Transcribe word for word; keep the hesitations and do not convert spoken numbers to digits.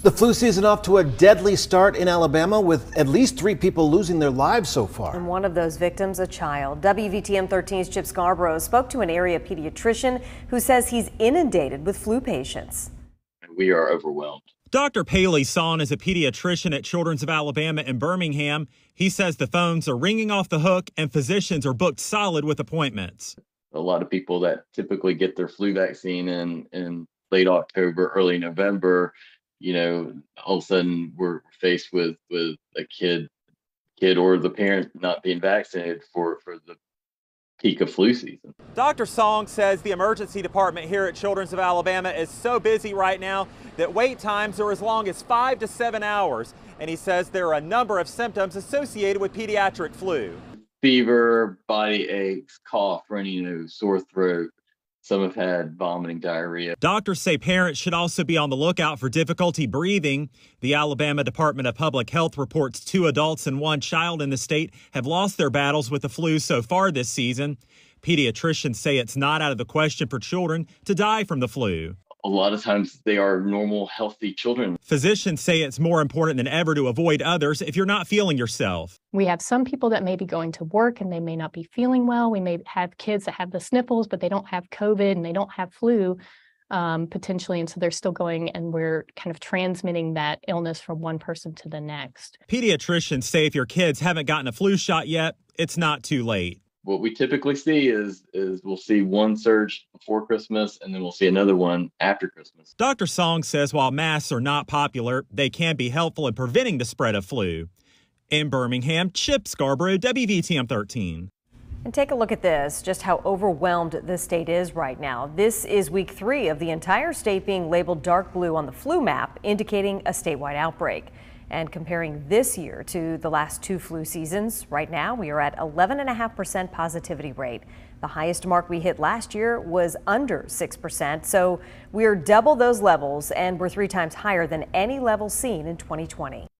The flu season off to a deadly start in Alabama, with at least three people losing their lives so far. And one of those victims, a child. W V T M thirteen's Chip Scarborough spoke to an area pediatrician who says he's inundated with flu patients. We are overwhelmed. Doctor Peily Soong is a pediatrician at Children's of Alabama in Birmingham. He says the phones are ringing off the hook and physicians are booked solid with appointments. A lot of people that typically get their flu vaccine in, in late October, early November, you know, all of a sudden we're faced with with a kid kid or the parent not being vaccinated for for the peak of flu season. Doctor Soong says the emergency department here at Children's of Alabama is so busy right now that wait times are as long as five to seven hours. And he says there are a number of symptoms associated with pediatric flu. Fever, body aches, cough, runny nose, sore throat. Some have had vomiting, diarrhea. Doctors say parents should also be on the lookout for difficulty breathing. The Alabama Department of Public Health reports two adults and one child in the state have lost their battles with the flu so far this season. Pediatricians say it's not out of the question for children to die from the flu. A lot of times they are normal, healthy children. Physicians say it's more important than ever to avoid others if you're not feeling yourself. We have some people that may be going to work and they may not be feeling well. We may have kids that have the sniffles, but they don't have COVID and they don't have flu um, potentially. And so they're still going, and we're kind of transmitting that illness from one person to the next. Pediatricians say if your kids haven't gotten a flu shot yet, it's not too late. What we typically see is, is we'll see one surge before Christmas, and then we'll see another one after Christmas. Doctor Soong says while masks are not popular, they can be helpful in preventing the spread of flu. In Birmingham, Chip Scarborough, W V T M thirteen. And take a look at this, just how overwhelmed the state is right now. This is week three of the entire state being labeled dark blue on the flu map, indicating a statewide outbreak. And comparing this year to the last two flu seasons, right now we are at eleven point five percent positivity rate. The highest mark we hit last year was under six percent, so we're double those levels, and we're three times higher than any level seen in twenty twenty.